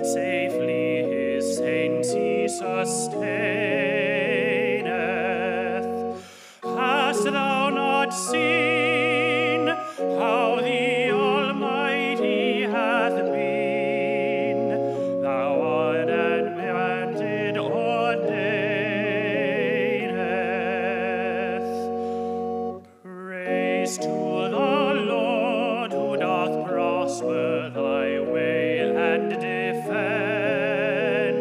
safely his saints he sustaineth. Hast thou not seen how the Almighty hath been? Thou art admitted ordaineth. Praise to the Lord who doth prosper thy way and defend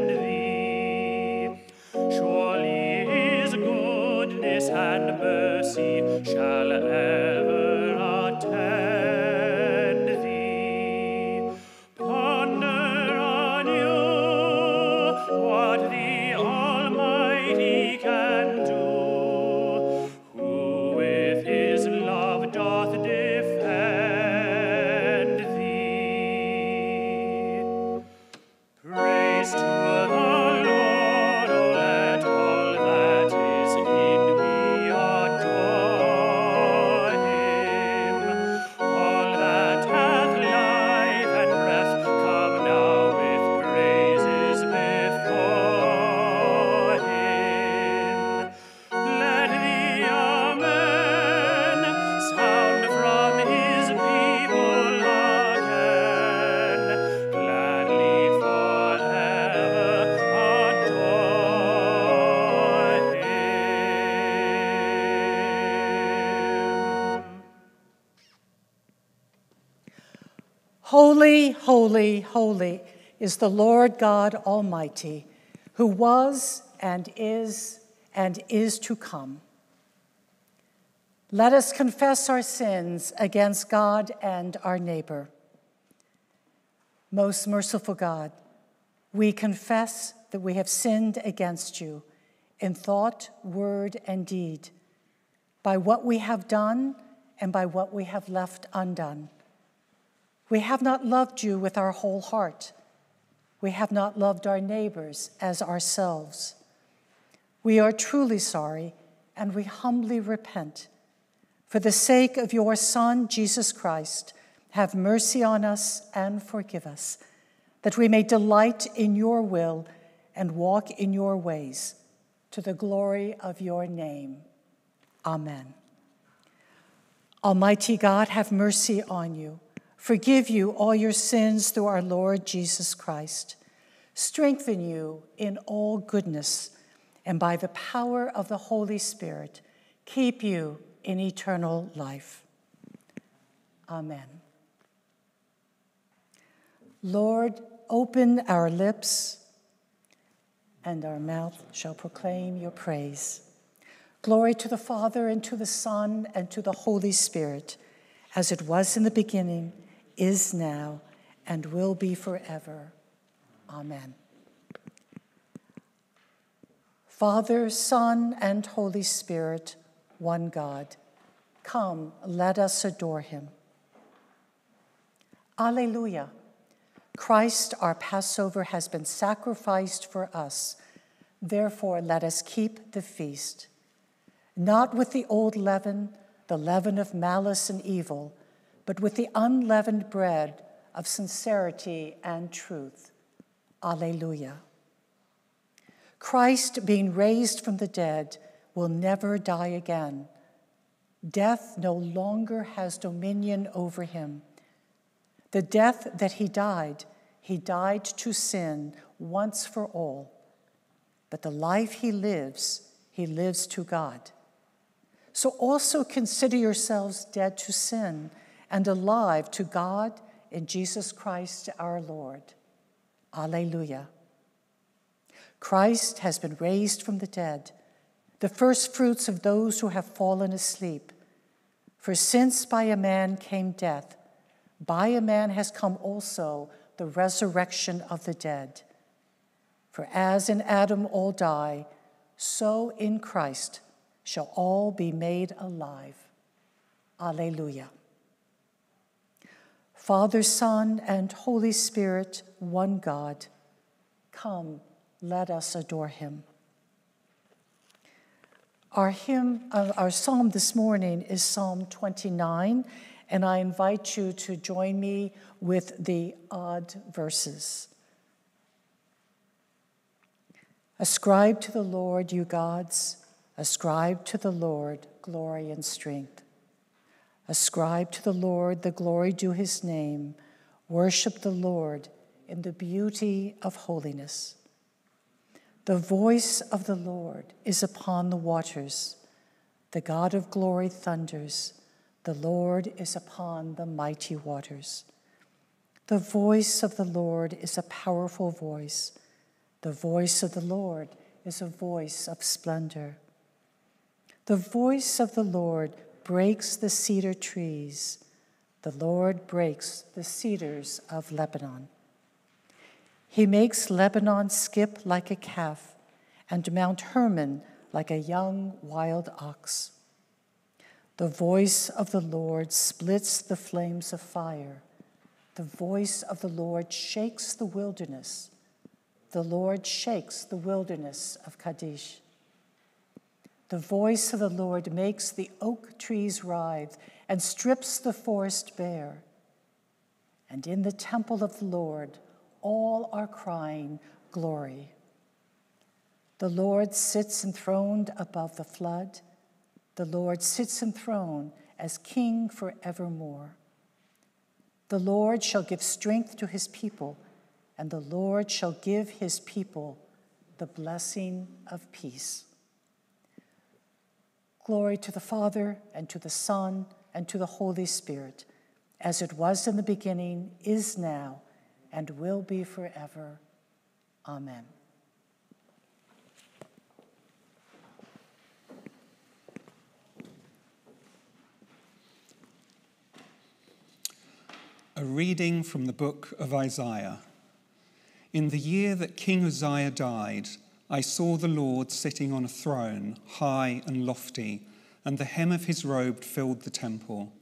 thee. Surely his goodness and mercy shall ever attend thee. Ponder anew what the Almighty can do, who with his love doth defend thee. Praise to the Lord, O let all that is in me adore him. All that hath life and breath, come now with praises before him. Let the amen sound from his people again. Gladly forever adore him. Holy, holy, holy is the Lord God Almighty, who was and is to come. Let us confess our sins against God and our neighbor. Most merciful God, we confess that we have sinned against you in thought, word, and deed, by what we have done and by what we have left undone. We have not loved you with our whole heart. We have not loved our neighbors as ourselves. We are truly sorry, and we humbly repent. For the sake of your Son, Jesus Christ, have mercy on us and forgive us, that we may delight in your will and walk in your ways, to the glory of your name. Amen. Almighty God, have mercy on you. Forgive you all your sins through our Lord Jesus Christ. Strengthen you in all goodness, and by the power of the Holy Spirit, keep you in eternal life. Amen. Lord, open our lips, and our mouth shall proclaim your praise. Glory to the Father, and to the Son, and to the Holy Spirit, as it was in the beginning, is now, and will be forever. Amen. Father, Son, and Holy Spirit, one God. Come, let us adore him. Alleluia. Christ, our Passover, has been sacrificed for us. Therefore, let us keep the feast. Not with the old leaven, the leaven of malice and evil, but with the unleavened bread of sincerity and truth. Alleluia. Christ, being raised from the dead, will never die again. Death no longer has dominion over him. The death that he died to sin once for all. But the life he lives to God. So also consider yourselves dead to sin and alive to God in Jesus Christ our Lord. Alleluia. Christ has been raised from the dead, the first fruits of those who have fallen asleep. For since by a man came death, by a man has come also the resurrection of the dead. For as in Adam all die, so in Christ shall all be made alive. Alleluia. Father, Son, and Holy Spirit, one God. Come, let us adore him. Our hymn, our psalm this morning is Psalm 29, and I invite you to join me with the odd verses. Ascribe to the Lord, you gods, ascribe to the Lord glory and strength. Ascribe to the Lord the glory due his name. Worship the Lord in the beauty of holiness. The voice of the Lord is upon the waters. The God of glory thunders. The Lord is upon the mighty waters. The voice of the Lord is a powerful voice. The voice of the Lord is a voice of splendor. The voice of the Lord breaks the cedar trees. The Lord breaks the cedars of Lebanon. He makes Lebanon skip like a calf and Mount Hermon like a young wild ox. The voice of the Lord splits the flames of fire. The voice of the Lord shakes the wilderness. The Lord shakes the wilderness of Kadesh. The voice of the Lord makes the oak trees writhe and strips the forest bare. And in the temple of the Lord, all are crying, glory. The Lord sits enthroned above the flood. The Lord sits enthroned as king forevermore. The Lord shall give strength to his people, and the Lord shall give his people the blessing of peace. Glory to the Father, and to the Son, and to the Holy Spirit, as it was in the beginning, is now, and will be forever. Amen. A reading from the book of Isaiah. In the year that King Uzziah died, I saw the Lord sitting on a throne, high and lofty, and the hem of his robe filled the temple.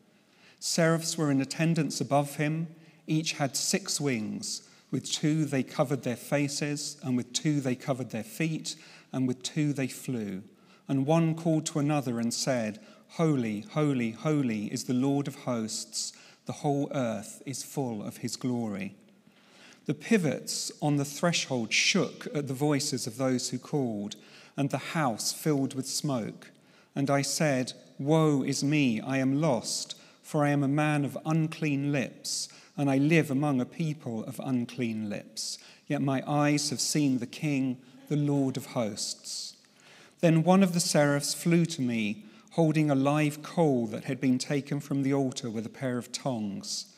Seraphs were in attendance above him. Each had 6 wings. With 2 they covered their faces, and with 2 they covered their feet, and with 2 they flew. And one called to another and said, Holy, holy, holy is the Lord of hosts. The whole earth is full of his glory. The pivots on the threshold shook at the voices of those who called, and the house filled with smoke. And I said, Woe is me, I am lost, for I am a man of unclean lips, and I live among a people of unclean lips. Yet my eyes have seen the King, the Lord of hosts. Then one of the seraphs flew to me, holding a live coal that had been taken from the altar with a pair of tongs.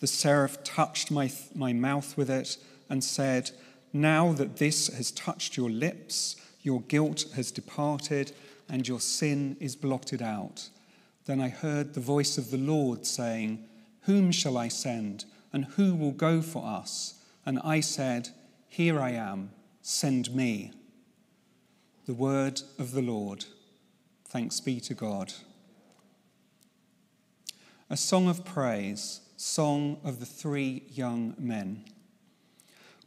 The seraph touched my mouth with it and said, Now that this has touched your lips, your guilt has departed, and your sin is blotted out. Then I heard the voice of the Lord saying, Whom shall I send, and who will go for us? And I said, Here I am, send me. The word of the Lord. Thanks be to God. A song of praise, song of the 3 young men.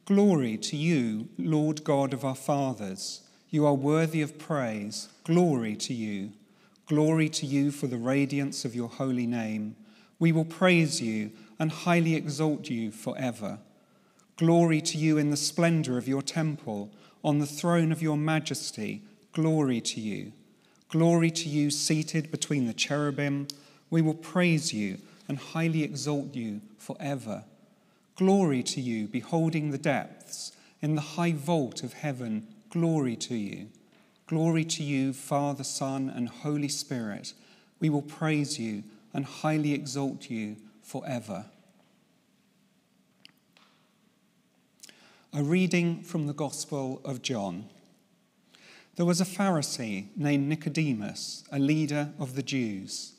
Glory to you, Lord God of our fathers. You are worthy of praise. Glory to you. Glory to you for the radiance of your holy name. We will praise you and highly exalt you forever. Glory to you in the splendor of your temple, on the throne of your majesty. Glory to you. Glory to you seated between the cherubim. We will praise you and highly exalt you forever. Glory to you beholding the depths in the high vault of heaven. Glory to you. Glory to you, Father, Son, and Holy Spirit. We will praise you and highly exalt you forever. A reading from the Gospel of John. There was a Pharisee named Nicodemus, a leader of the Jews.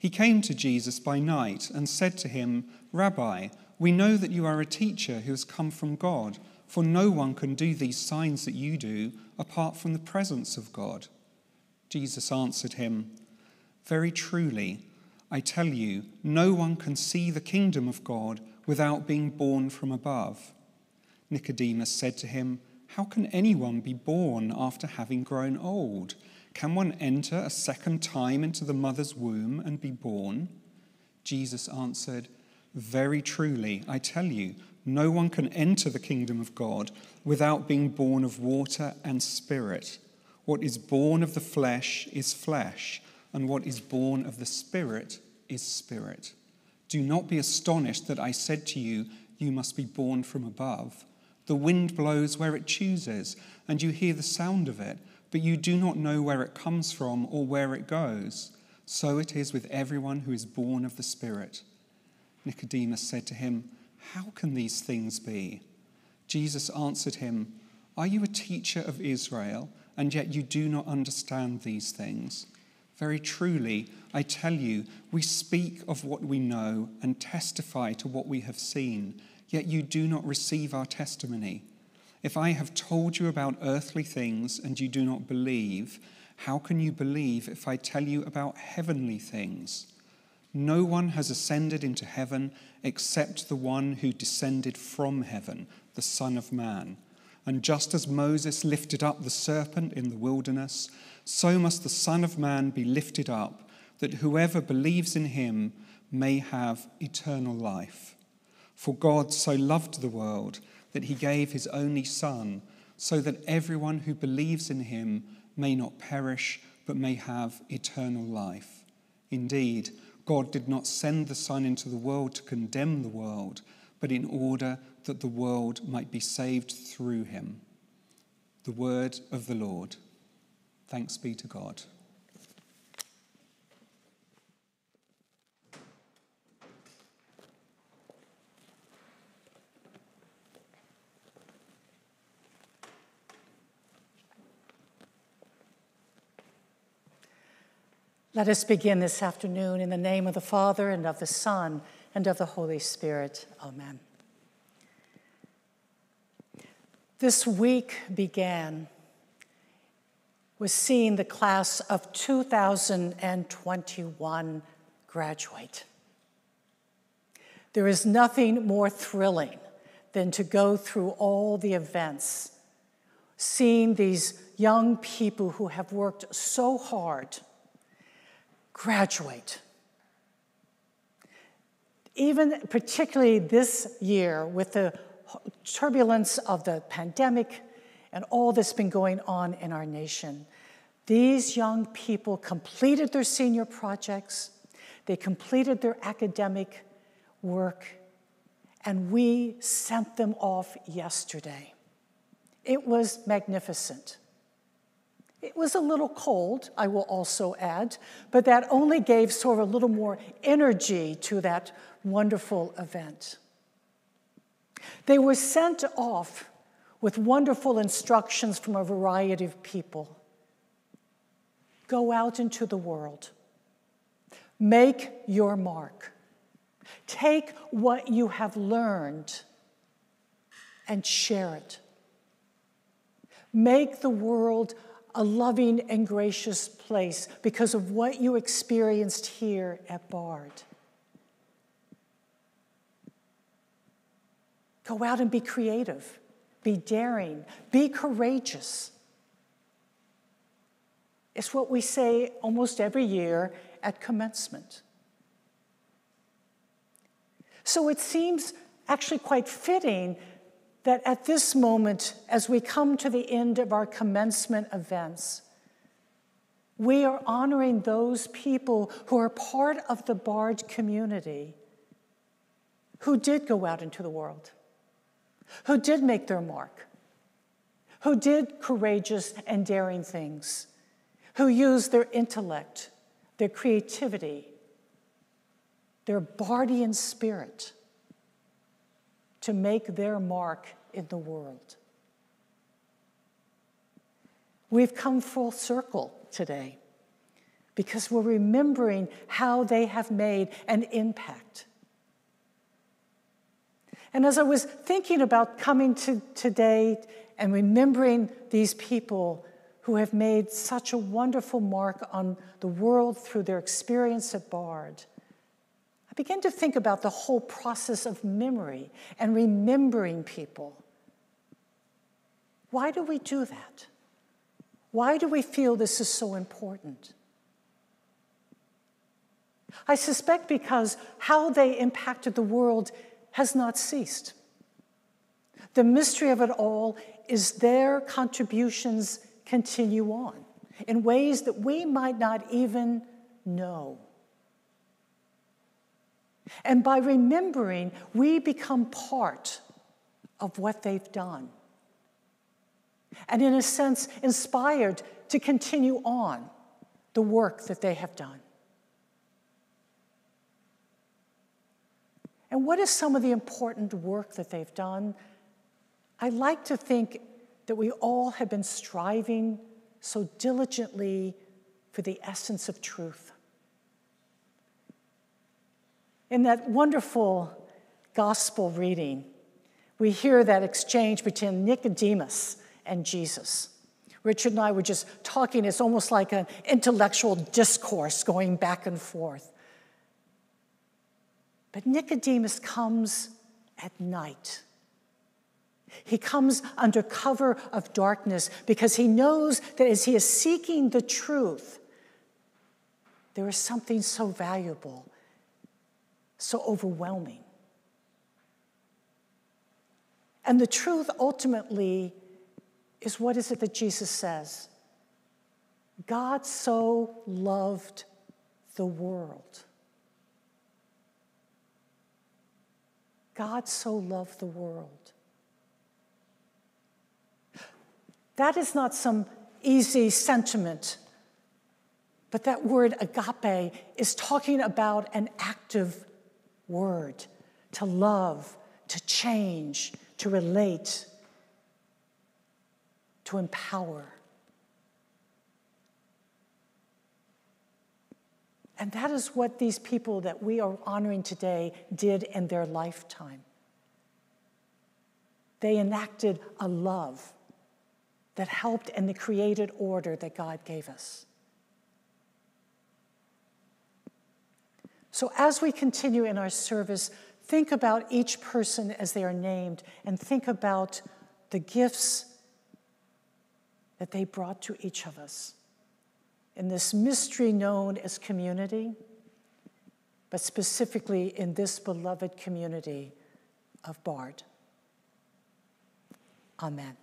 He came to Jesus by night and said to him, Rabbi, we know that you are a teacher who has come from God, for no one can do these signs that you do apart from the presence of God. Jesus answered him, Very truly, I tell you, no one can see the kingdom of God without being born from above. Nicodemus said to him, How can anyone be born after having grown old? Can one enter a second time into the mother's womb and be born? Jesus answered, Very truly, I tell you, No one can enter the kingdom of God without being born of water and spirit. What is born of the flesh is flesh, and what is born of the spirit is spirit. Do not be astonished that I said to you, you must be born from above. The wind blows where it chooses, and you hear the sound of it, but you do not know where it comes from or where it goes. So it is with everyone who is born of the Spirit. Nicodemus said to him, how can these things be? Jesus answered him, are you a teacher of Israel, and yet you do not understand these things? Very truly, I tell you, we speak of what we know and testify to what we have seen, yet you do not receive our testimony. If I have told you about earthly things and you do not believe, how can you believe if I tell you about heavenly things? No one has ascended into heaven except the one who descended from heaven, the Son of Man. And just as Moses lifted up the serpent in the wilderness, so must the Son of Man be lifted up, that whoever believes in him may have eternal life. For God so loved the world that he gave his only Son, so that everyone who believes in him may not perish, but may have eternal life. Indeed, God did not send the Son into the world to condemn the world, but in order that the world might be saved through him. The word of the Lord. Thanks be to God. Let us begin this afternoon in the name of the Father, and of the Son, and of the Holy Spirit. Amen. This week began with seeing the class of 2021 graduate. There is nothing more thrilling than to go through all the events, seeing these young people who have worked so hard graduate. Even particularly this year with the turbulence of the pandemic and all that's been going on in our nation. These young people completed their senior projects, they completed their academic work, and we sent them off yesterday. It was magnificent. It was a little cold, I will also add, but that only gave sort of a little more energy to that wonderful event. They were sent off with wonderful instructions from a variety of people. Go out into the world. Make your mark. Take what you have learned and share it. Make the world a loving and gracious place because of what you experienced here at Bard. Go out and be creative, be daring, be courageous. It's what we say almost every year at commencement. So it seems actually quite fitting that at this moment, as we come to the end of our commencement events, we are honoring those people who are part of the Bard community who did go out into the world, who did make their mark, who did courageous and daring things, who used their intellect, their creativity, their Bardian spirit to make their mark in the world. We've come full circle today because we're remembering how they have made an impact. And as I was thinking about coming to today and remembering these people who have made such a wonderful mark on the world through their experience at Bard, I began to think about the whole process of memory and remembering people. Why do we do that? Why do we feel this is so important? I suspect because how they impacted the world has not ceased. The mystery of it all is their contributions continue on in ways that we might not even know. And by remembering, we become part of what they've done, and in a sense, inspired to continue on the work that they have done. And what is some of the important work that they've done? I like to think that we all have been striving so diligently for the essence of truth. In that wonderful gospel reading, we hear that exchange between Nicodemus and Jesus. Richard and I were just talking. It's almost like an intellectual discourse going back and forth. But Nicodemus comes at night. He comes under cover of darkness because he knows that as he is seeking the truth, there is something so valuable, so overwhelming. And the truth ultimately is, what is it that Jesus says? God so loved the world. God so loved the world. That is not some easy sentiment, but that word agape is talking about an active word, to love, to change, to relate, to empower. And that is what these people that we are honoring today did in their lifetime. They enacted a love that helped in the created order that God gave us. So as we continue in our service, think about each person as they are named and think about the gifts that they brought to each of us in this mystery known as community, but specifically in this beloved community of Bard. Amen.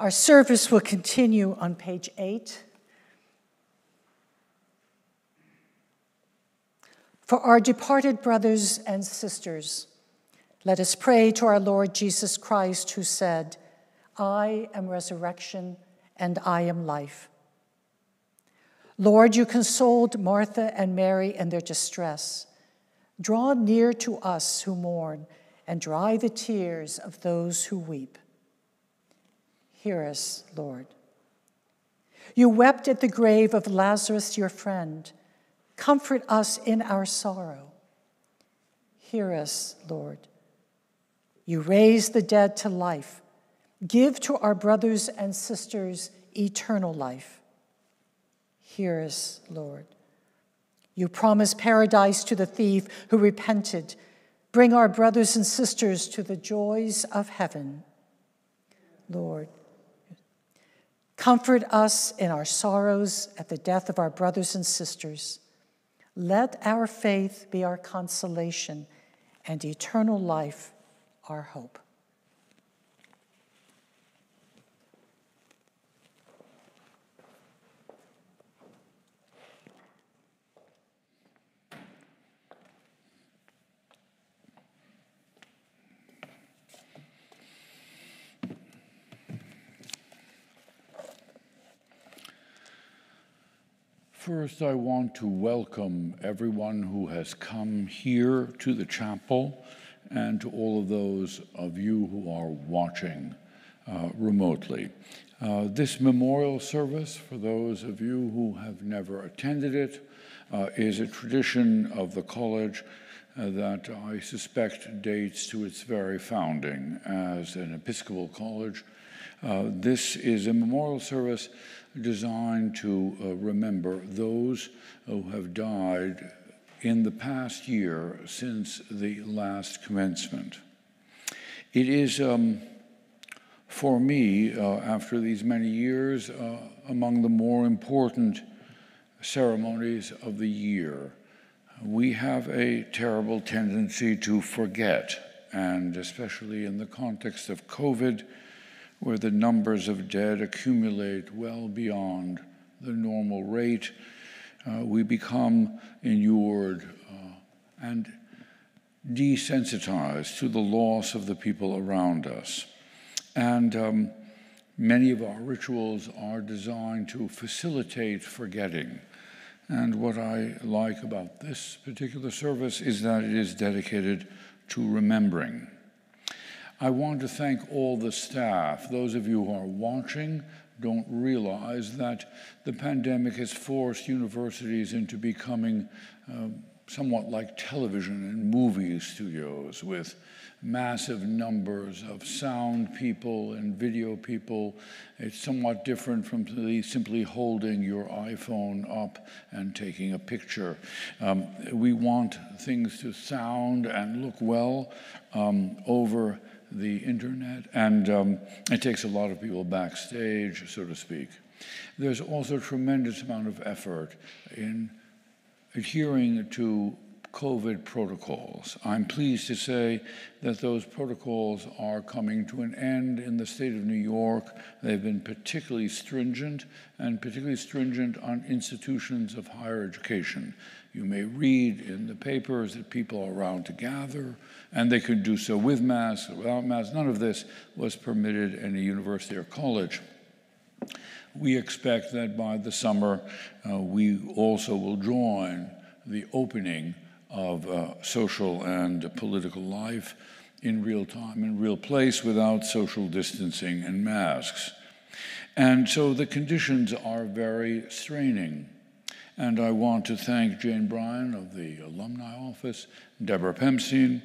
Our service will continue on page 8. For our departed brothers and sisters, let us pray to our Lord Jesus Christ, who said, I am resurrection and I am life. Lord, you consoled Martha and Mary in their distress. Draw near to us who mourn and dry the tears of those who weep. Hear us, Lord. You wept at the grave of Lazarus, your friend. Comfort us in our sorrow. Hear us, Lord. You raise the dead to life. Give to our brothers and sisters eternal life. Hear us, Lord. You promise paradise to the thief who repented. Bring our brothers and sisters to the joys of heaven. Lord, comfort us in our sorrows at the death of our brothers and sisters. Let our faith be our consolation and eternal life our hope. First, I want to welcome everyone who has come here to the chapel and to all of those of you who are watching remotely. This memorial service, for those of you who have never attended it, is a tradition of the college that I suspect dates to its very founding as an Episcopal college. This is a memorial service designed to remember those who have died in the past year since the last commencement. It is, for me, after these many years, among the more important ceremonies of the year. We have a terrible tendency to forget, and especially in the context of COVID, where the numbers of dead accumulate well beyond the normal rate, we become inured and desensitized to the loss of the people around us. And many of our rituals are designed to facilitate forgetting. And what I like about this particular service is that it is dedicated to remembering. I want to thank all the staff. Those of you who are watching don't realize that the pandemic has forced universities into becoming somewhat like television and movie studios, with massive numbers of sound people and video people. It's somewhat different from simply holding your iPhone up and taking a picture. We want things to sound and look well over the internet, and it takes a lot of people backstage, so to speak. There's also a tremendous amount of effort in adhering to COVID protocols. I'm pleased to say that those protocols are coming to an end in the state of New York. They've been particularly stringent, and particularly stringent on institutions of higher education. You may read in the papers that people are around to gather, and they could do so with masks or without masks. None of this was permitted in a university or college. We expect that by the summer, we also will join the opening of social and political life in real time, in real place, without social distancing and masks. And so the conditions are very straining. And I want to thank Jane Bryan of the Alumni Office, Deborah Pemstein,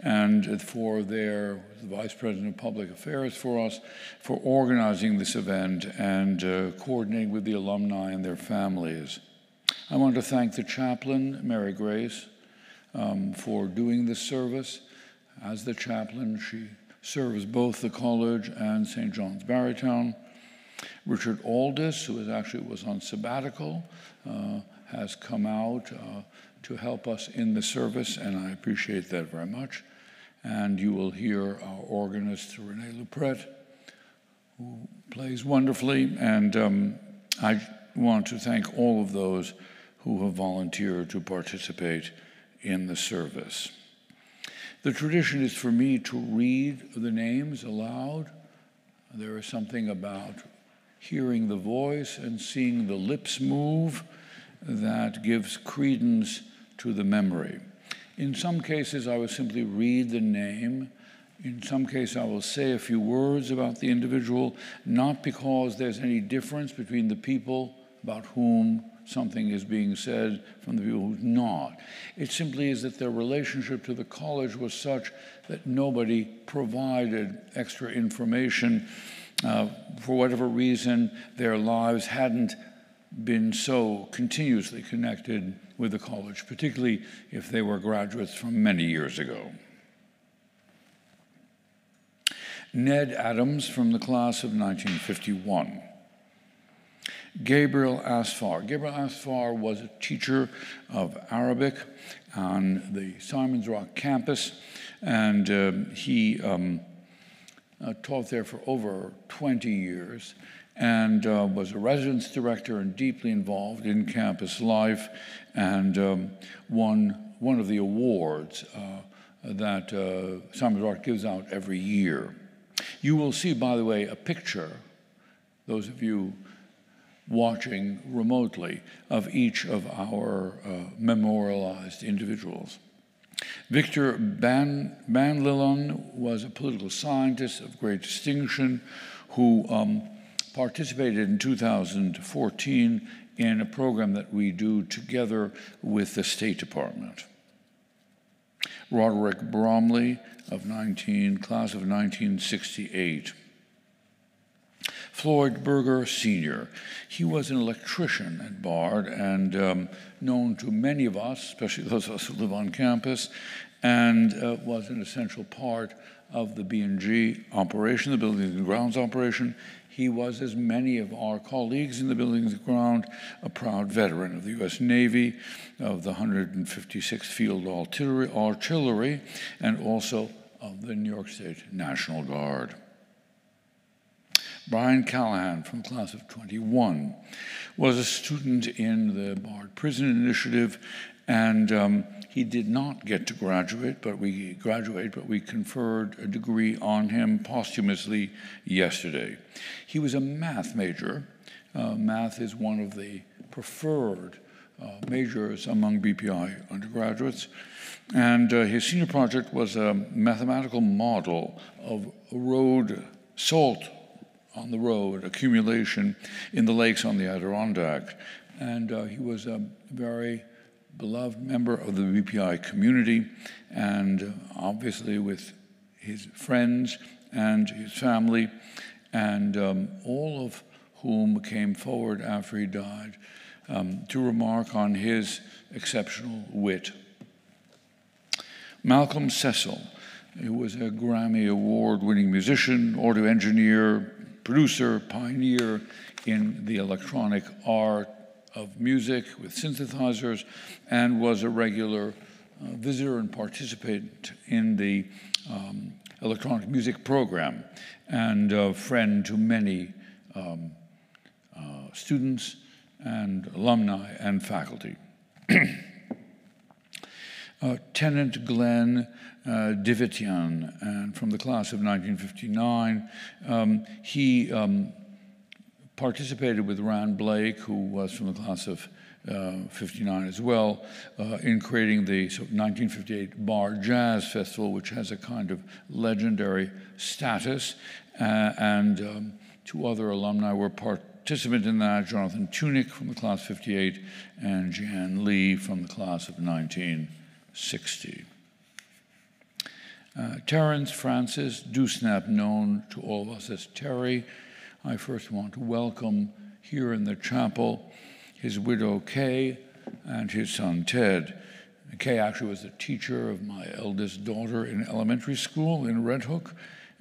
and for their Vice President of Public Affairs for us, for organizing this event and coordinating with the alumni and their families. I want to thank the chaplain, Mary Grace, for doing this service. As the chaplain, she serves both the college and St. John's Barrytown. Richard Aldis, who was on sabbatical, has come out to help us in the service, and I appreciate that very much. And you will hear our organist, Renee Lepret, who plays wonderfully. And I want to thank all of those who have volunteered to participate in the service. The tradition is for me to read the names aloud. There is something about hearing the voice and seeing the lips move that gives credence to the memory. In some cases, I will simply read the name. In some cases, I will say a few words about the individual, not because there's any difference between the people about whom something is being said from the people who's not. It simply is that their relationship to the college was such that nobody provided extra information. For whatever reason, their lives hadn't been so continuously connected with the college, particularly if they were graduates from many years ago. Ned Adams, from the class of 1951. Gabriel Asfar. Gabriel Asfar was a teacher of Arabic on the Simon's Rock campus, and he taught there for over 20 years, and was a residence director and deeply involved in campus life, and won one of the awards that Simon's Rock gives out every year. You will see, by the way, a picture, those of you watching remotely, of each of our memorialized individuals. Victor Ban Banlilong was a political scientist of great distinction who participated in 2014 in a program that we do together with the State Department. Roderick Bromley, of class of 1968. Floyd Berger, Sr. He was an electrician at Bard and known to many of us, especially those of us who live on campus, and was an essential part of the B&G operation, the Buildings and Grounds operation. He was, as many of our colleagues in the Buildings and Ground, a proud veteran of the U.S. Navy, of the 156th Field Artillery, and also of the New York State National Guard. Brian Callahan, from class of 21, was a student in the Bard Prison Initiative, and he did not get to graduate, but we conferred a degree on him posthumously yesterday. He was a math major. Math is one of the preferred majors among BPI undergraduates. And his senior project was a mathematical model of salt on the road accumulation in the lakes on the Adirondack. And he was a very beloved member of the BPI community, and obviously with his friends and his family, and all of whom came forward after he died to remark on his exceptional wit. Malcolm Cecil, who was a Grammy Award-winning musician, audio engineer, producer, pioneer in the electronic art of music with synthesizers, and was a regular visitor and participant in the electronic music program, and a friend to many students and alumni and faculty. Tennant Glenn, Divitian, and from the class of 1959, he participated with Rand Blake, who was from the class of 59 as well, in creating the 1958 Bar Jazz Festival, which has a kind of legendary status, and two other alumni were participant in that, Jonathan Tunick from the class 58 and Jan Lee from the class of 1960. Terence Francis Deusnab, known to all of us as Terry, I first want to welcome here in the chapel his widow Kay and his son Ted. Kay actually was the teacher of my eldest daughter in elementary school in Red Hook,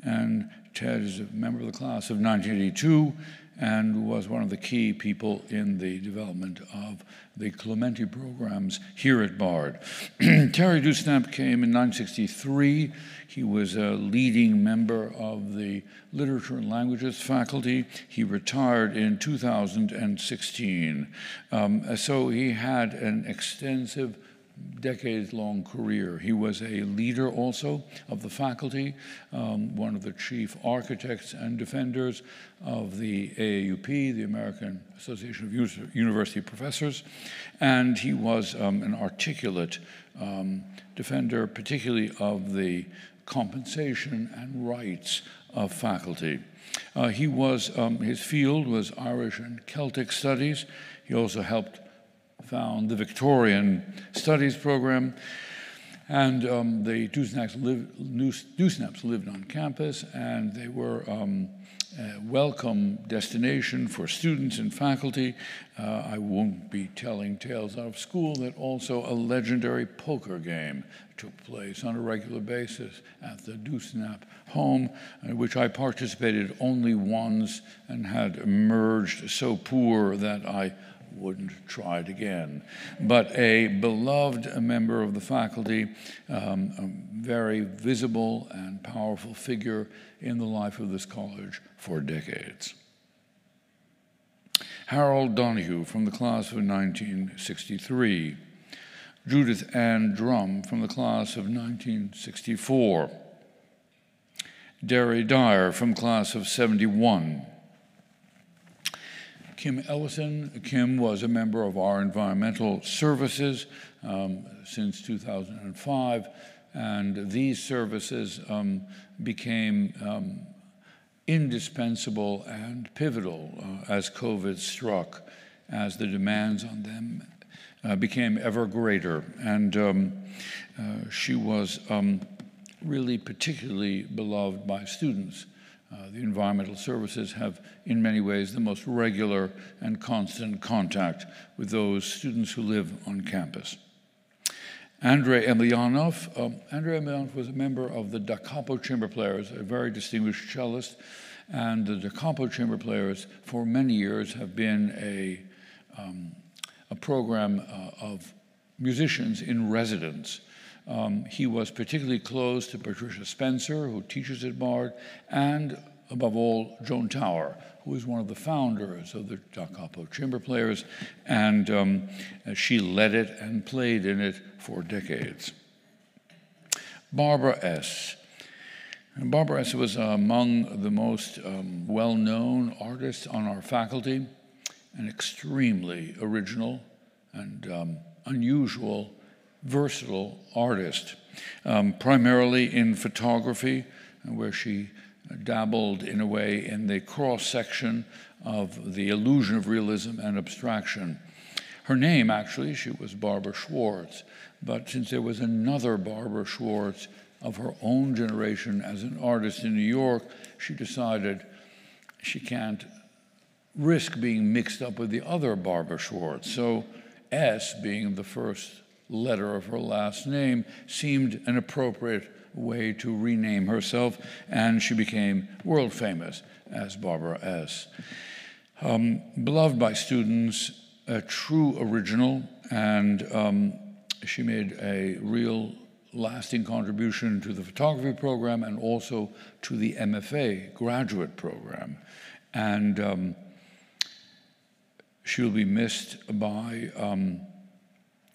and Ted is a member of the class of 1982 and was one of the key people in the development of the Clementi programs here at Bard. Terry Dusnap came in 1963. He was a leading member of the Literature and Languages faculty. He retired in 2016. So he had an extensive decades-long career. He was a leader also of the faculty, one of the chief architects and defenders of the AAUP, the American Association of University Professors, and he was an articulate defender, particularly of the compensation and rights of faculty. He was, his field was Irish and Celtic studies. He also helped found the Victorian Studies program, and the Deusnaps lived on campus, and they were a welcome destination for students and faculty. I won't be telling tales out of school that also a legendary poker game took place on a regular basis at the Deusnap home, in which I participated only once and had emerged so poor that I wouldn't try it again. But a beloved member of the faculty, a very visible and powerful figure in the life of this college for decades. Harold Donahue from the class of 1963. Judith Ann Drum from the class of 1964. Derry Dyer from class of 71. Kim Ellison. Kim was a member of our environmental services since 2005, and these services became indispensable and pivotal as COVID struck, as the demands on them became ever greater. And she was really particularly beloved by students The environmental services have, in many ways, the most regular and constant contact with those students who live on campus. Andrei Emelianov. Andrei Emelianov was a member of the Da Capo Chamber Players, a very distinguished cellist, and the Da Capo Chamber Players for many years have been a program of musicians in residence. He was particularly close to Patricia Spencer, who teaches at Bard, and above all, Joan Tower, who is one of the founders of the Da Capo Chamber Players, and she led it and played in it for decades. Barbara S. And Barbara S. was among the most well-known artists on our faculty, and extremely original and unusual, versatile artist, primarily in photography, where she dabbled in a way in the cross-section of the illusion of realism and abstraction. Her name, actually, she was Barbara Schwartz, but since there was another Barbara Schwartz of her own generation as an artist in New York, she decided she can't risk being mixed up with the other Barbara Schwartz. So S, being the first letter of her last name, seemed an appropriate way to rename herself, and she became world famous as Barbara S. Beloved by students, a true original, and she made a real lasting contribution to the photography program and also to the MFA graduate program. And she'll be missed by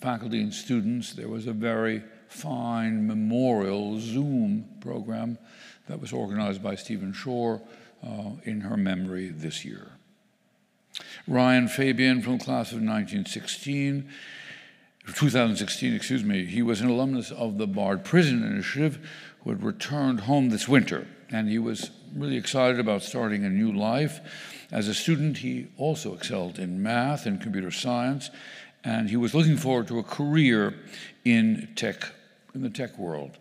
faculty and students. There was a very fine memorial Zoom program that was organized by Stephen Shore in her memory this year. Ryan Fabian, from class of 2016, he was an alumnus of the Bard Prison Initiative, who had returned home this winter, and he was really excited about starting a new life. As a student, he also excelled in math and computer science, and he was looking forward to a career in tech, in the tech world.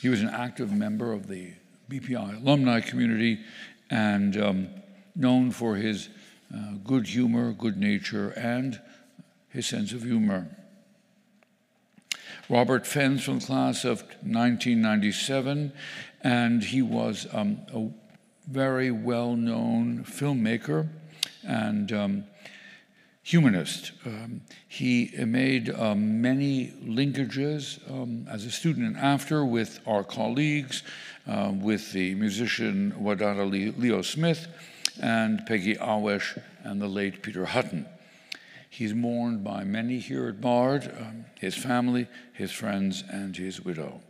He was an active member of the BPI alumni community, and known for his good humor, good nature, and his sense of humor. Robert Fenn, from the class of 1997, and he was a very well-known filmmaker and humanist. He made many linkages as a student and after with our colleagues, with the musician Wadada Leo Smith and Peggy Awesh and the late Peter Hutton. He's mourned by many here at Bard, his family, his friends, and his widow.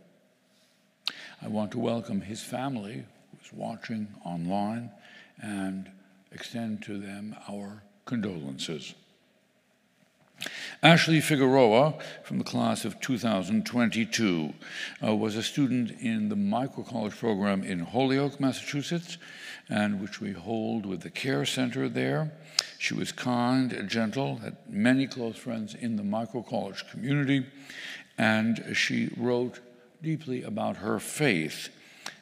I want to welcome his family, who's watching online, and extend to them our condolences. Ashley Figueroa, from the class of 2022, was a student in the microcollege program in Holyoke, Massachusetts, and which we hold with the care center there. She was kind, gentle, had many close friends in the microcollege community, and she wrote deeply about her faith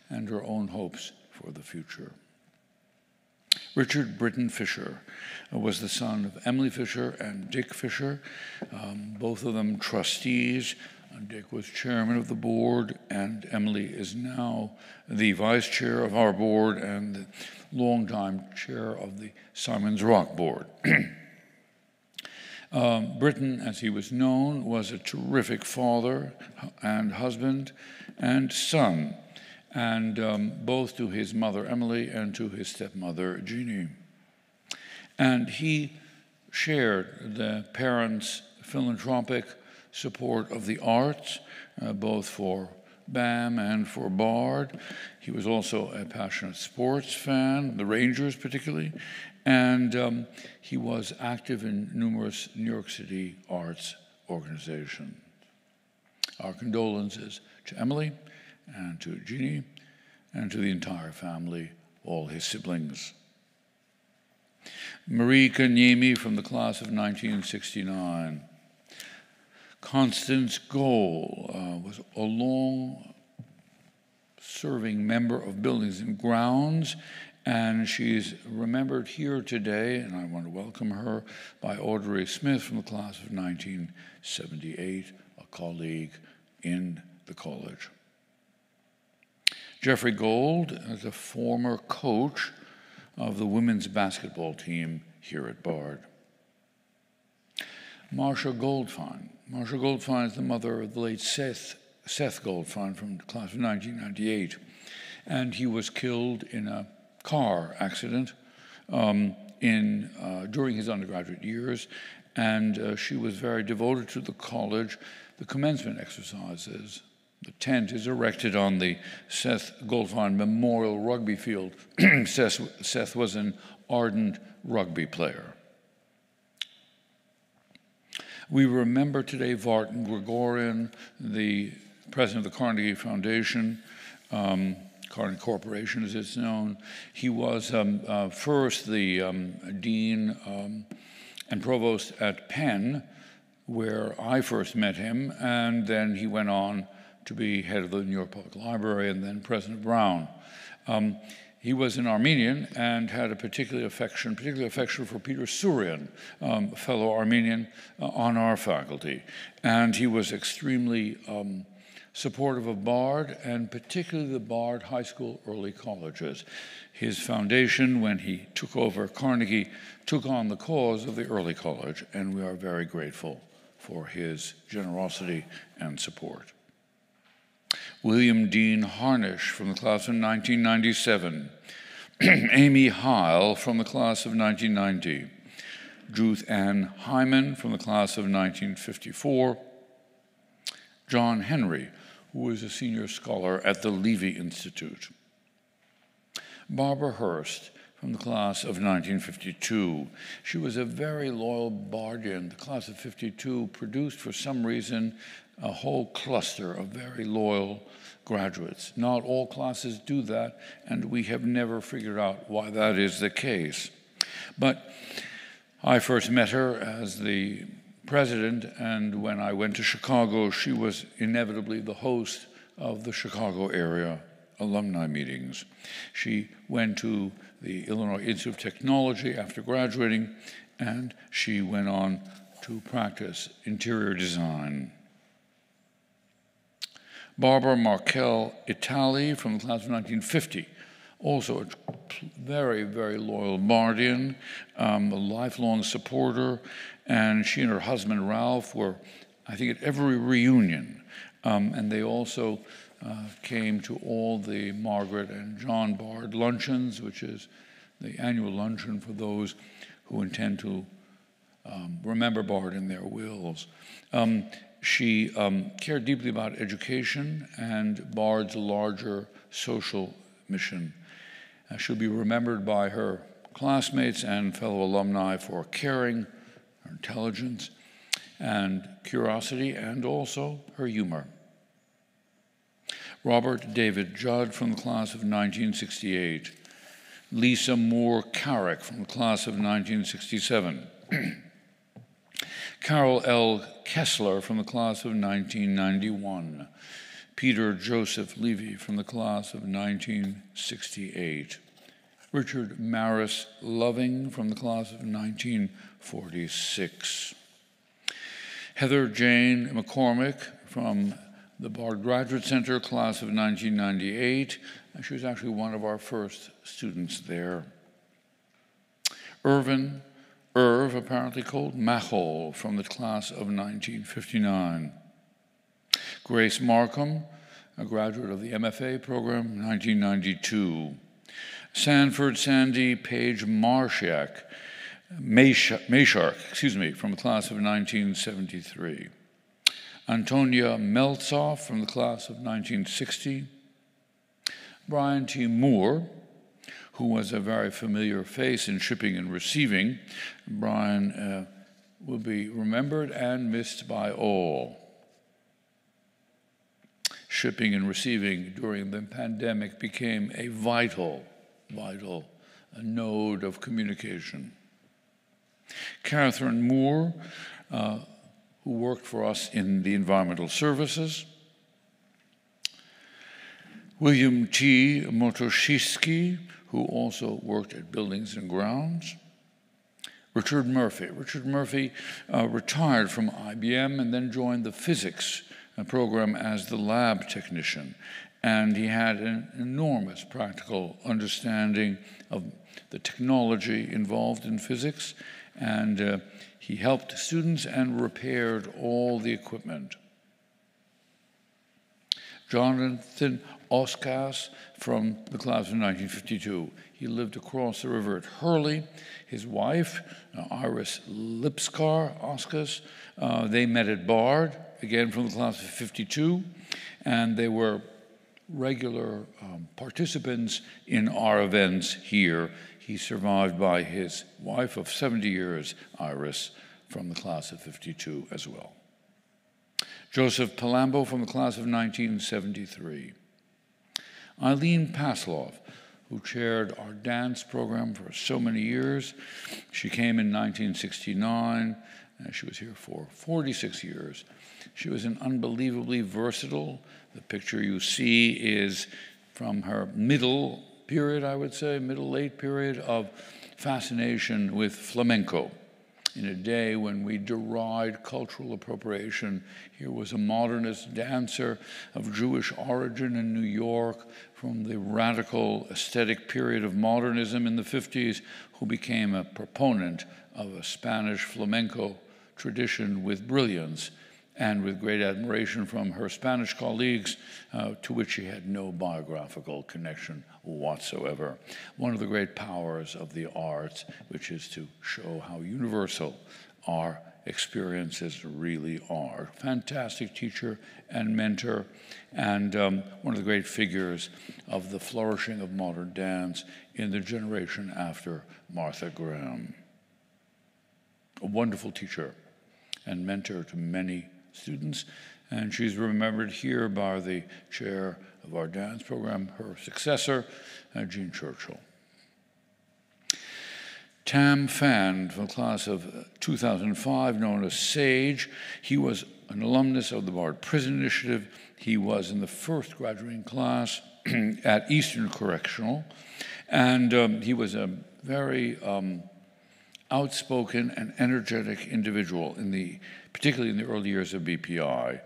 and her own hopes for the future. Richard Britton Fisher was the son of Emily Fisher and Dick Fisher, both of them trustees. Dick was chairman of the board, and Emily is now the vice chair of our board and the longtime chair of the Simon's Rock board. Britton, as he was known, was a terrific father and husband and son, and both to his mother, Emily, and to his stepmother, Jeannie. And he shared the parents' philanthropic support of the arts, both for BAM and for Bard. He was also a passionate sports fan, the Rangers particularly, and he was active in numerous New York City arts organizations. Our condolences to Emily, and to Jeannie, and to the entire family, all his siblings. Marie Kanyemi, from the class of 1969. Constance Gohl was a long-serving member of Buildings and Grounds, And she's remembered here today, and I want to welcome her, by Audrey Smith from the class of 1978, a colleague in the college. Jeffrey Gold is a former coach of the women's basketball team here at Bard. Marsha Goldfein. Marsha Goldfein is the mother of the late Seth Goldfein from the class of 1998, and he was killed in a car accident during his undergraduate years, and she was very devoted to the college. The commencement exercises, the tent is erected on the Seth Goldfein Memorial Rugby Field. Seth was an ardent rugby player. We remember today Vartan Gregorian, the president of the Carnegie Foundation, Carnegie Corporation as it's known. He was first the dean and provost at Penn, where I first met him, and then he went on to be head of the New York Public Library and then President Brown. He was an Armenian and had a particular affection for Peter Surian, a fellow Armenian on our faculty. And he was extremely supportive of Bard, and particularly the Bard High School early colleges. His foundation, when he took over Carnegie, took on the cause of the early college, and we are very grateful for his generosity and support. William Dean Harnish from the class of 1997, Amy Heil from the class of 1990, Judith Ann Hyman from the class of 1954, John Henry, who is a senior scholar at the Levy Institute, Barbara Hurst from the class of 1952. She was a very loyal Bardian. The class of 52 produced, for some reason, a whole cluster of very loyal graduates. Not all classes do that, and we have never figured out why that is the case. But I first met her as the president, and when I went to Chicago, she was inevitably the host of the Chicago area alumni meetings. She went to the Illinois Institute of Technology after graduating, and she went on to practice interior design. Barbara Markel Itali from the class of 1950, also a very, very loyal Bardian, a lifelong supporter, and she and her husband Ralph were, I think, at every reunion, and they also came to all the Margaret and John Bard luncheons, which is the annual luncheon for those who intend to remember Bard in their wills. She cared deeply about education and Bard's larger social mission. She'll be remembered by her classmates and fellow alumni for caring, her intelligence, and curiosity, and also her humor. Robert David Judd from the class of 1968, Lisa Moore Carrick from the class of 1967, Carol L. Kessler from the class of 1991, Peter Joseph Levy from the class of 1968, Richard Maris Loving from the class of 1946, Heather Jane McCormick from the Bard Graduate Center, class of 1998, and she was actually one of our first students there. Irv, apparently called Mahol, from the class of 1959. Grace Markham, a graduate of the MFA program, 1992. Sanford Sandy Page Mayshark, from the class of 1973. Antonia Meltzoff from the class of 1960, Brian T. Moore, who was a very familiar face in shipping and receiving. Brian will be remembered and missed by all. Shipping and receiving during the pandemic became a vital node of communication. Catherine Moore, who worked for us in the environmental services. William G. Motoshiki, who also worked at Buildings and Grounds. Richard Murphy. Richard Murphy retired from IBM and then joined the physics program as the lab technician. And he had an enormous practical understanding of the technology involved in physics. And he helped students and repaired all the equipment. Jonathan Oskas from the class of 1952. He lived across the river at Hurley. His wife, Iris Lipskar Oskas, they met at Bard, again from the class of 52, and they were regular participants in our events here. He's survived by his wife of 70 years, Iris, from the class of 52 as well. Joseph Palambo from the class of 1973. Eileen Pasloff, who chaired our dance program for so many years. She came in 1969, and she was here for 46 years. She was an unbelievably versatile. The picture you see is from her middle period, I would say, middle-late period of fascination with flamenco. In a day when we deride cultural appropriation, here was a modernist dancer of Jewish origin in New York from the radical aesthetic period of modernism in the 50s, who became a proponent of a Spanish flamenco tradition with brilliance and with great admiration from her Spanish colleagues, to which she had no biographical connection whatsoever. One of the great powers of the arts, which is to show how universal our experiences really are. Fantastic teacher and mentor, and one of the great figures of the flourishing of modern dance in the generation after Martha Graham. A wonderful teacher and mentor to many students, and she's remembered here by the chair of our dance program, her successor, Jean Churchill. Tam Phan, from the class of 2005, known as Sage. He was an alumnus of the Bard Prison Initiative. He was in the first graduating class at Eastern Correctional, and he was a very outspoken and energetic individual, particularly in the early years of BPI.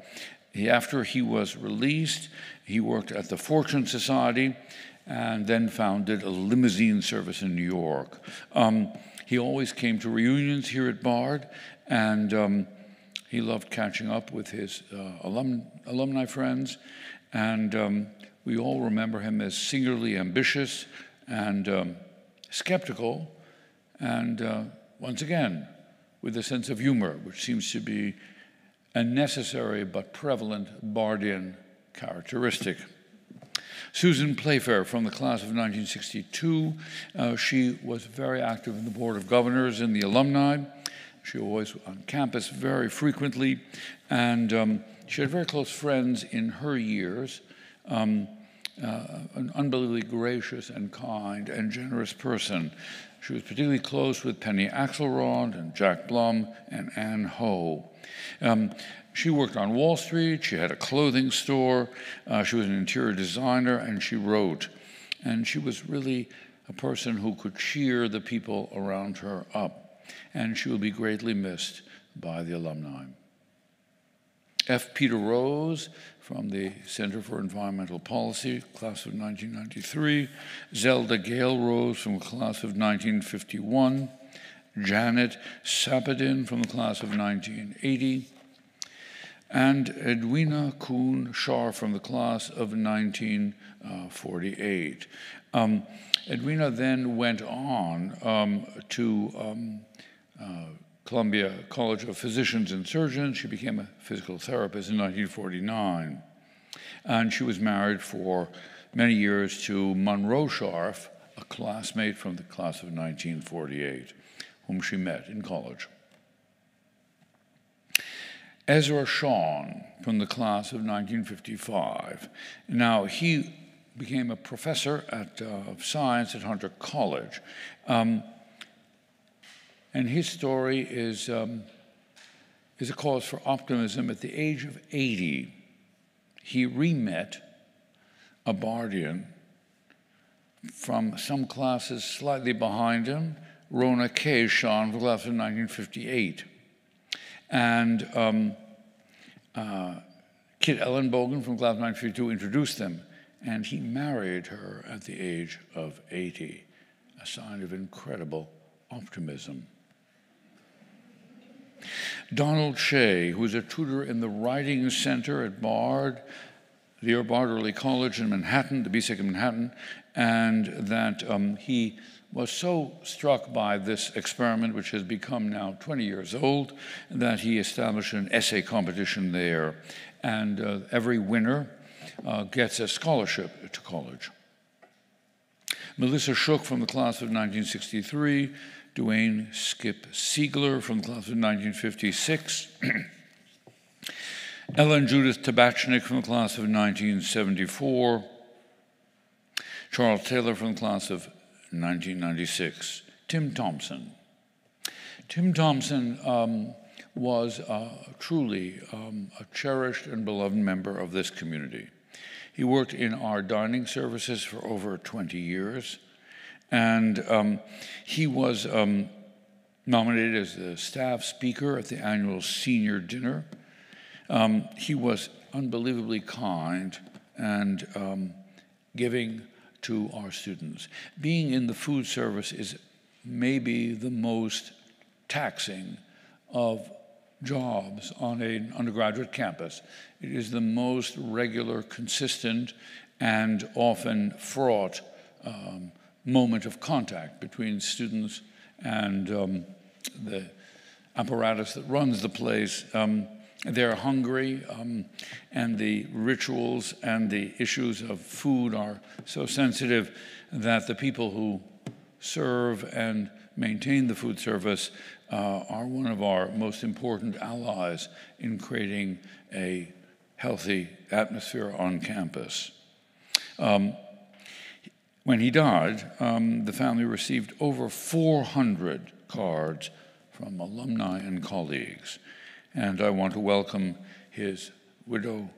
After he was released, he worked at the Fortune Society and then founded a limousine service in New York. He always came to reunions here at Bard, and he loved catching up with his alumni friends, and we all remember him as singularly ambitious and skeptical, and once again, with a sense of humor, which seems to be a necessary but prevalent Bardian characteristic. Susan Playfair, from the class of 1962, she was very active in the Board of Governors and the alumni. She always on campus very frequently, and she had very close friends in her years. An unbelievably gracious and kind and generous person. She was particularly close with Penny Axelrod and Jack Blum and Ann Ho. She worked on Wall Street, she had a clothing store, she was an interior designer, and she wrote. And she was really a person who could cheer the people around her up. And she will be greatly missed by the alumni. F. Peter Rose, from the Center for Environmental Policy, class of 1993, Zelda Gale Rose from the class of 1951, Janet Sapodin from the class of 1980, and Edwina Kuhn Schar from the class of 1948. Edwina then went on to Columbia College of Physicians and Surgeons. She became a physical therapist in 1949. And she was married for many years to Monroe Sharf, a classmate from the class of 1948, whom she met in college. Ezra Shawn, from the class of 1955. Now, he became a professor of science at Hunter College. And his story is a cause for optimism. At the age of 80, he re-met a Bardian from some classes slightly behind him, Rona Kay, Sean, who left in 1958. And Kit Ellenbogen from class 1952 introduced them, and he married her at the age of 80, a sign of incredible optimism. Donald Shea, who was a tutor in the Writing Center at Bard, the Bard Early College in Manhattan, the BSEC in Manhattan, and that he was so struck by this experiment, which has become now 20 years old, that he established an essay competition there. And every winner gets a scholarship to college. Melissa Shook from the class of 1963, Duane Skip Siegler from the class of 1956, Ellen Judith Tabachnik from the class of 1974, Charles Taylor from the class of 1996, Tim Thompson. Tim Thompson was truly a cherished and beloved member of this community. He worked in our dining services for over 20 years, and he was nominated as the staff speaker at the annual senior dinner. He was unbelievably kind and giving to our students. Being in the food service is maybe the most taxing of jobs on an undergraduate campus. It is the most regular, consistent, and often fraught moment of contact between students and the apparatus that runs the place. They're hungry, and the rituals and the issues of food are so sensitive that the people who serve and maintain the food service are one of our most important allies in creating a healthy atmosphere on campus. When he died, the family received over 400 cards from alumni and colleagues. And I want to welcome his widow,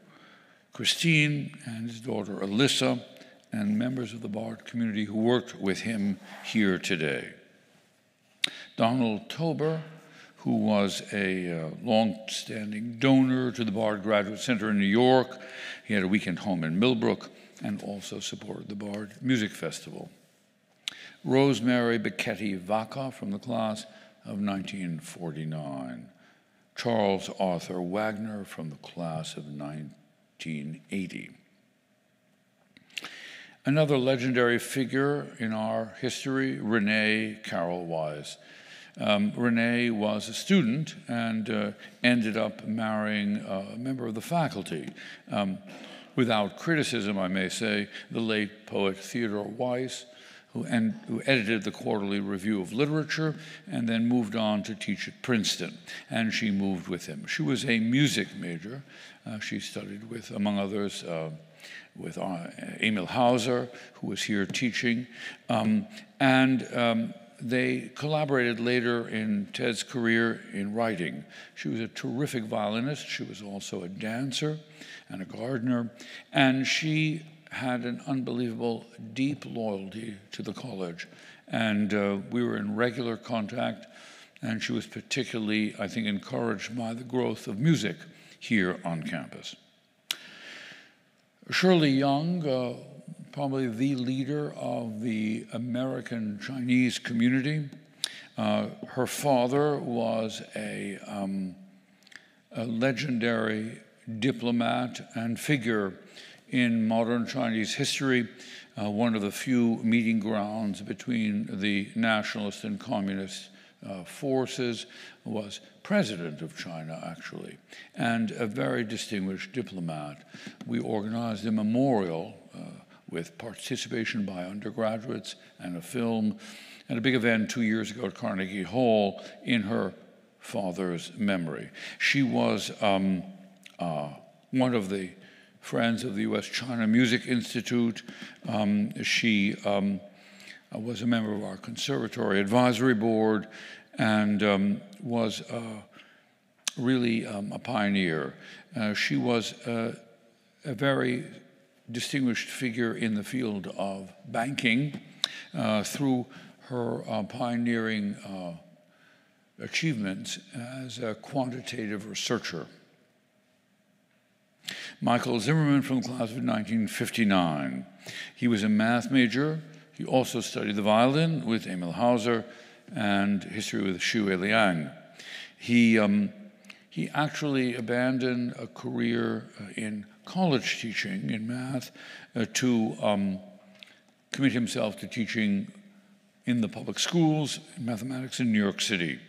Christine, and his daughter, Alyssa, and members of the Bard community who worked with him here today. Donald Tober, who was a long-standing donor to the Bard Graduate Center in New York. He had a weekend home in Millbrook and also supported the Bard Music Festival. Rosemary Becchetti Vaca from the class of 1949. Charles Arthur Wagner from the class of 1980. Another legendary figure in our history, Renee Carroll Wise. Renee was a student and ended up marrying a member of the faculty. Without criticism, I may say, the late poet Theodore Weiss, who edited the Quarterly Review of Literature and then moved on to teach at Princeton, and she moved with him. She was a music major. She studied with, among others, with Emil Hauser, who was here teaching, and they collaborated later in Ted's career in writing. She was a terrific violinist. She was also a dancer and a gardener, and she had an unbelievable deep loyalty to the college. And we were in regular contact, and she was particularly, I think, encouraged by the growth of music here on campus. Shirley Young, probably the leader of the American Chinese community. Her father was a legendary diplomat and figure in modern Chinese history, one of the few meeting grounds between the nationalist and communist forces, was president of China, actually, and a very distinguished diplomat. We organized a memorial with participation by undergraduates and a film at a big event 2 years ago at Carnegie Hall in her father's memory. She was one of the friends of the U.S. China Music Institute. She was a member of our Conservatory Advisory Board and was really a pioneer. She was a very distinguished figure in the field of banking through her pioneering achievements as a quantitative researcher. Michael Zimmerman from the class of 1959. He was a math major. He also studied the violin with Emil Hauser and history with Xu Eliang. He actually abandoned a career in college teaching in math to commit himself to teaching in the public schools in mathematics in New York City.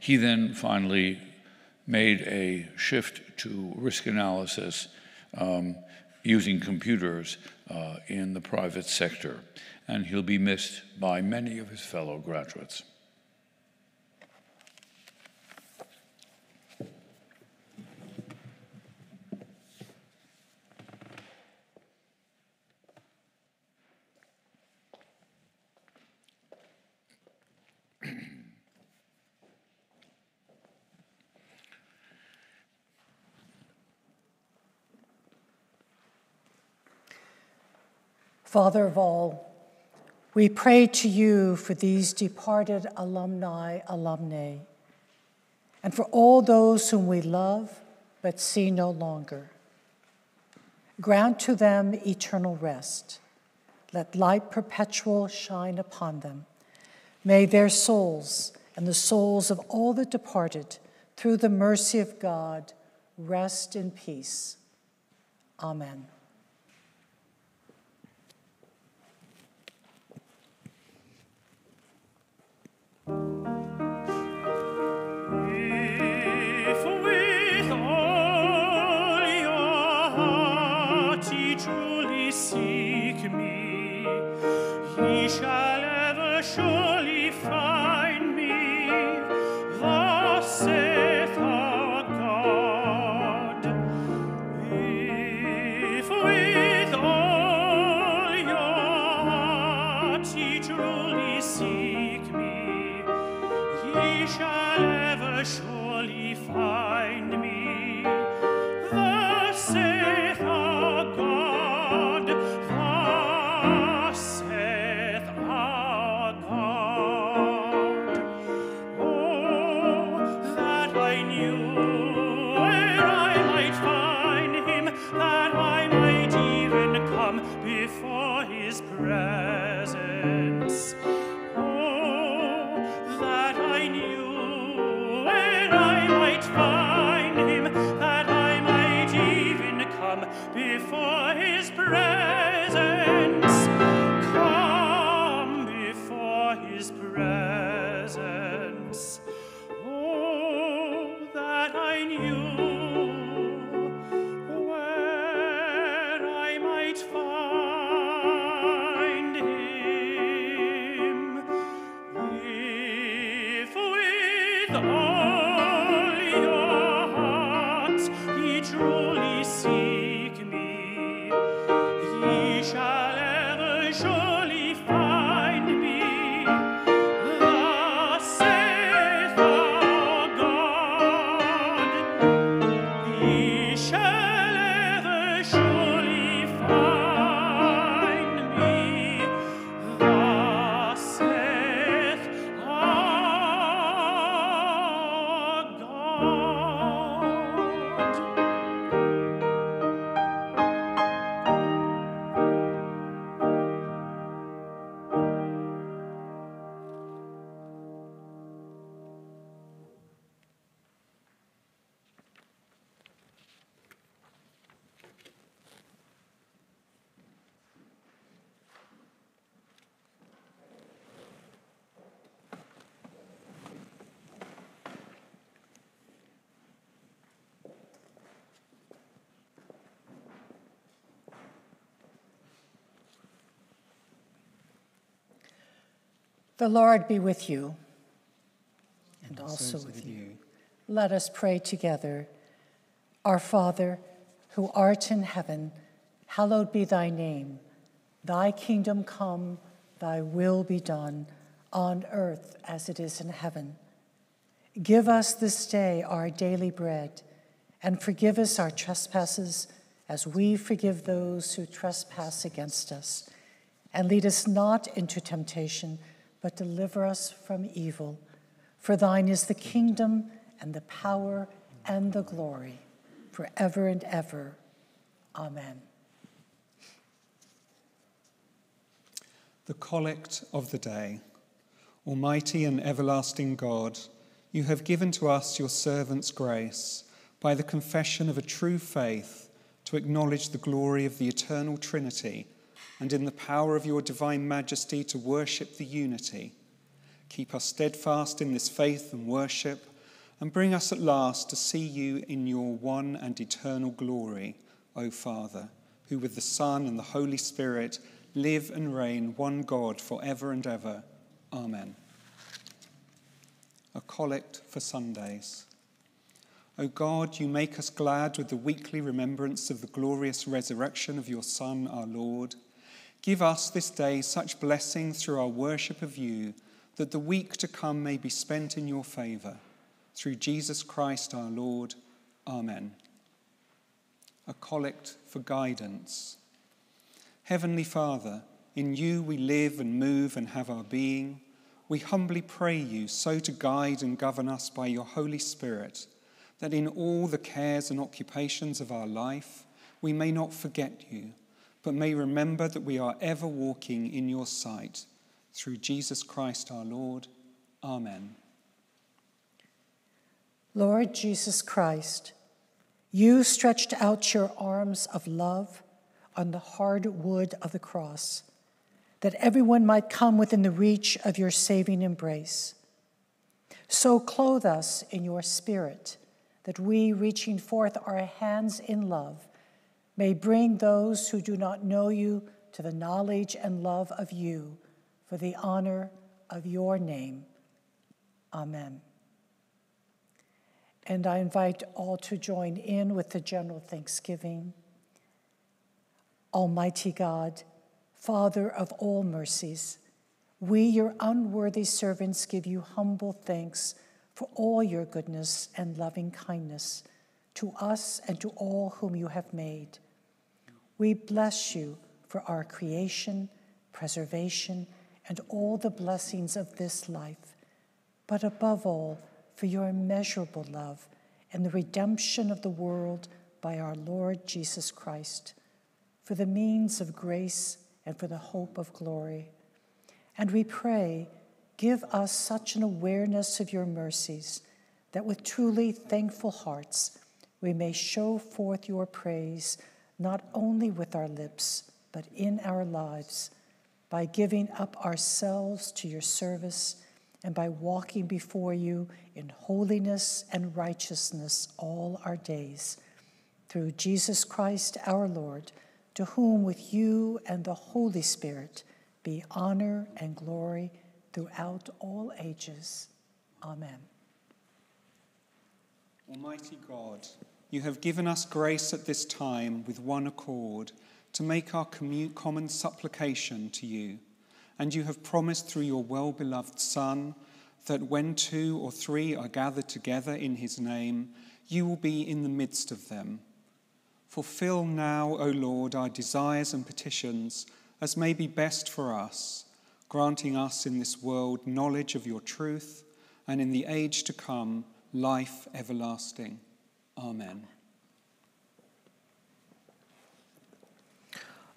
He then finally made a shift to risk analysis using computers in the private sector, and he'll be missed by many of his fellow graduates. Father of all, we pray to you for these departed alumnae, and for all those whom we love but see no longer. Grant to them eternal rest. Let light perpetual shine upon them. May their souls and the souls of all the departed, through the mercy of God, rest in peace. Amen. He shall ever surely find me, thus saith our God. If with all your heart ye truly seek me, ye shall ever surely find me, thus saith our God. The Lord be with you, and also with you. Let us pray together. Our Father, who art in heaven, hallowed be thy name. Thy kingdom come, thy will be done, on earth as it is in heaven. Give us this day our daily bread, and forgive us our trespasses, as we forgive those who trespass against us. And lead us not into temptation, but deliver us from evil. For thine is the kingdom and the power and the glory, forever and ever. Amen. The Collect of the Day. Almighty and everlasting God, you have given to us your servants' grace by the confession of a true faith to acknowledge the glory of the eternal Trinity and in the power of your divine majesty to worship the unity. Keep us steadfast in this faith and worship, and bring us at last to see you in your one and eternal glory, O Father, who with the Son and the Holy Spirit live and reign one God forever and ever. Amen. A Collect for Sundays. O God, you make us glad with the weekly remembrance of the glorious resurrection of your Son, our Lord. Give us this day such blessing through our worship of you, that the week to come may be spent in your favour. Through Jesus Christ our Lord. Amen. A Collect for Guidance. Heavenly Father, in you we live and move and have our being. We humbly pray you so to guide and govern us by your Holy Spirit, that in all the cares and occupations of our life we may not forget you, but may remember that we are ever walking in your sight. Through Jesus Christ our Lord. Amen. Lord Jesus Christ, you stretched out your arms of love on the hard wood of the cross, that everyone might come within the reach of your saving embrace. So clothe us in your Spirit, that we, reaching forth our hands in love, may bring those who do not know you to the knowledge and love of you, for the honor of your name. Amen. And I invite all to join in with the general thanksgiving. Almighty God, Father of all mercies, we, your unworthy servants, give you humble thanks for all your goodness and loving kindness to us and to all whom you have made. We bless you for our creation, preservation, and all the blessings of this life, but above all, for your immeasurable love and the redemption of the world by our Lord Jesus Christ, for the means of grace and for the hope of glory. And we pray, give us such an awareness of your mercies that with truly thankful hearts we may show forth your praise not only with our lips but in our lives by giving up ourselves to your service and by walking before you in holiness and righteousness all our days. Through Jesus Christ our Lord, to whom with you and the Holy Spirit be honor and glory throughout all ages. Amen. Almighty God, you have given us grace at this time with one accord to make our common supplication to you. And you have promised through your well-beloved Son that when two or three are gathered together in his name, you will be in the midst of them. Fulfill now, O Lord, our desires and petitions as may be best for us, granting us in this world knowledge of your truth, and in the age to come, life everlasting. Amen.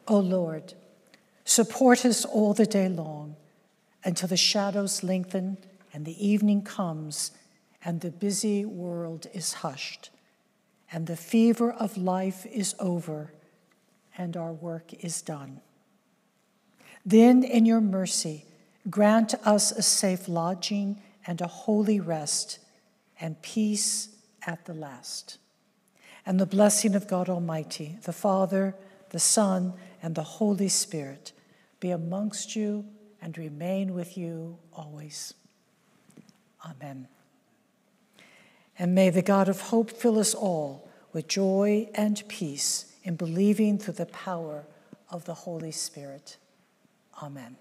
O Lord, support us all the day long until the shadows lengthen and the evening comes and the busy world is hushed and the fever of life is over and our work is done. Then in your mercy, grant us a safe lodging and a holy rest and peace at the last. And the blessing of God Almighty, the Father, the Son, and the Holy Spirit, be amongst you and remain with you always. Amen. And may the God of hope fill us all with joy and peace in believing through the power of the Holy Spirit. Amen. Amen.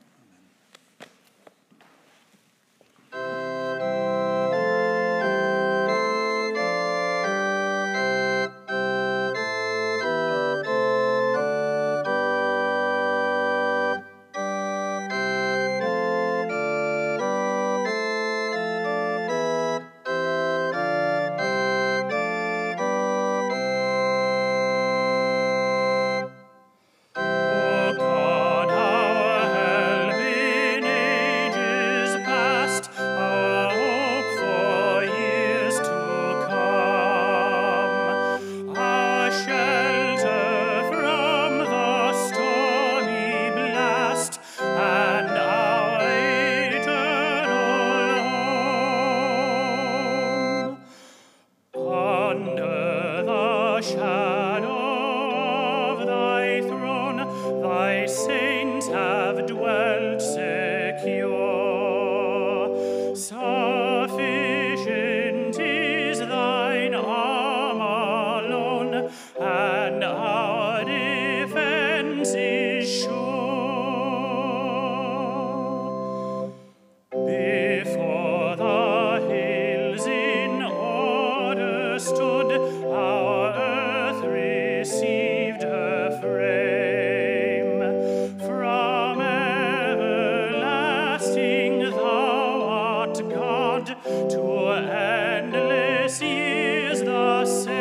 received her frame. From everlasting thou art God, to endless years the same.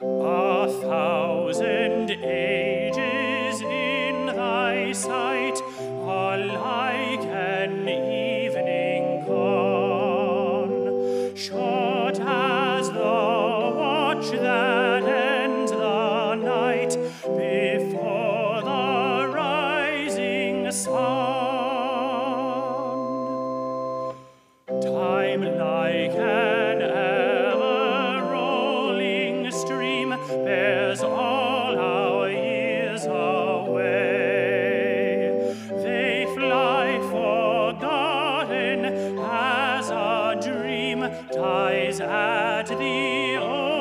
A thousand ages in thy sight are like an evening gone, short as the watch that ends the night before the rising sun. Time like an ever-rolling stream bears all our years away. They fly forgotten as a dream dies at the old.